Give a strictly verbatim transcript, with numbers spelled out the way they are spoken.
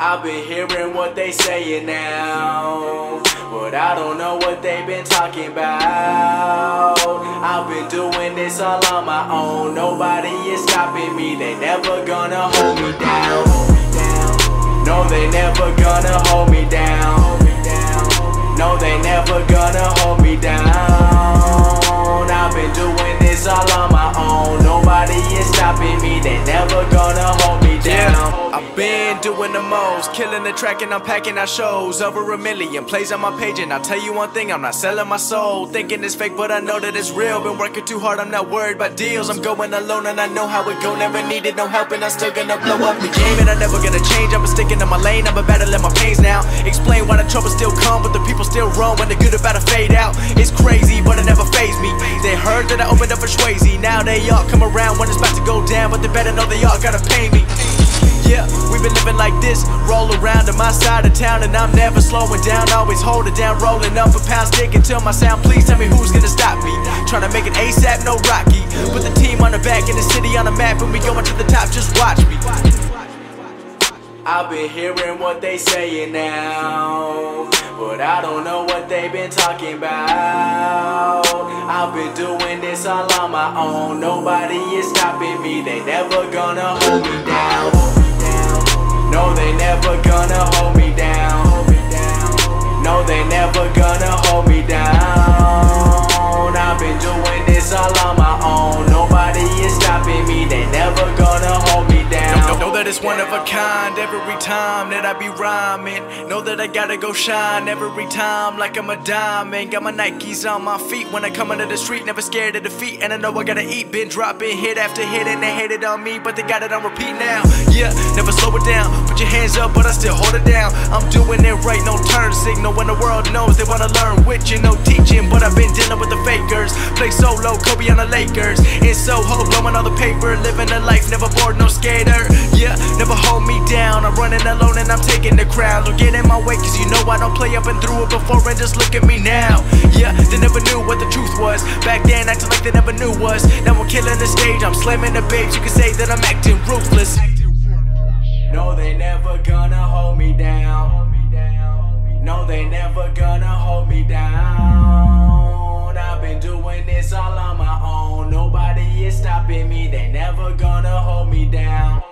I've been hearing what they saying now, but I don't know what they've been talking about. I've been doing this all on my own. Nobody is stopping me. They never gonna hold me down. No, they never gonna hold me down. No, they never gonna hold me down. I've been doing this all on my own. Nobody is stopping me. They never gonna hold me down. I've been doing the most, killing the track and I'm packing out shows. Over a million plays on my page, and I'll tell you one thing, I'm not selling my soul. Thinking it's fake but I know that it's real. Been working too hard, I'm not worried about deals. I'm going alone and I know how it go. Never needed no help and I'm still gonna blow up the game. And I'm never gonna change, I've been sticking to my lane. I've been battling my pains now. Explain why the trouble still come, but the people still run. When the good about to fade out, it's crazy but it never fazed me. They heard that I opened up for Swayze. Now they all come around when it's about to go down, but they better know they all gotta pay me. Yeah, we've been living like this, roll around to my side of town, and I'm never slowing down, always hold it down, rolling up a pound stick until my sound. Please tell me who's gonna stop me, trying to make it ASAP, no Rocky, put the team on the back, in the city on the map, and we going to the top, just watch me. I've been hearing what they saying now, but I don't know what they've been talking about. I've been doing this all on my own, nobody is stopping me, they never gonna hold me down. No, they never gonna hold me down. No, they never gonna hold me down. I've been doing this all on my own. Nobody is stopping me. They never gonna hold me down. Know, know, know that it's one of a kind every time that I be rhyming. Know that I gotta go shine every time like I'm a diamond. Got my Nikes on my feet when I come into the street. Never scared of defeat, and I know I gotta eat. Been dropping hit after hit and they hated on me, but they got it on repeat now. Yeah, never slow it down. Put your hands up, but I still hold it down. I'm doing it right, no turn signal. When the world knows they wanna learn with you, no teaching, but I've been dealing with the fakers. Play solo, Kobe on the Lakers. In Soho, blowing all the paper, living a life, never bored, no skater. Yeah, never hold me down. I'm running alone and I'm taking the crown. Don't get in my way, cause you know I don't play. I've been through it before and just look at me now. Yeah, they never knew what the truth was. Back then, acting like they never knew us. Now I'm killing the stage, I'm slamming the babes. You can say that I'm acting ruthless. No, they never gonna hold me down. No, they never gonna hold me down. I've been doing this all on my own. Nobody is stopping me. They never gonna hold me down.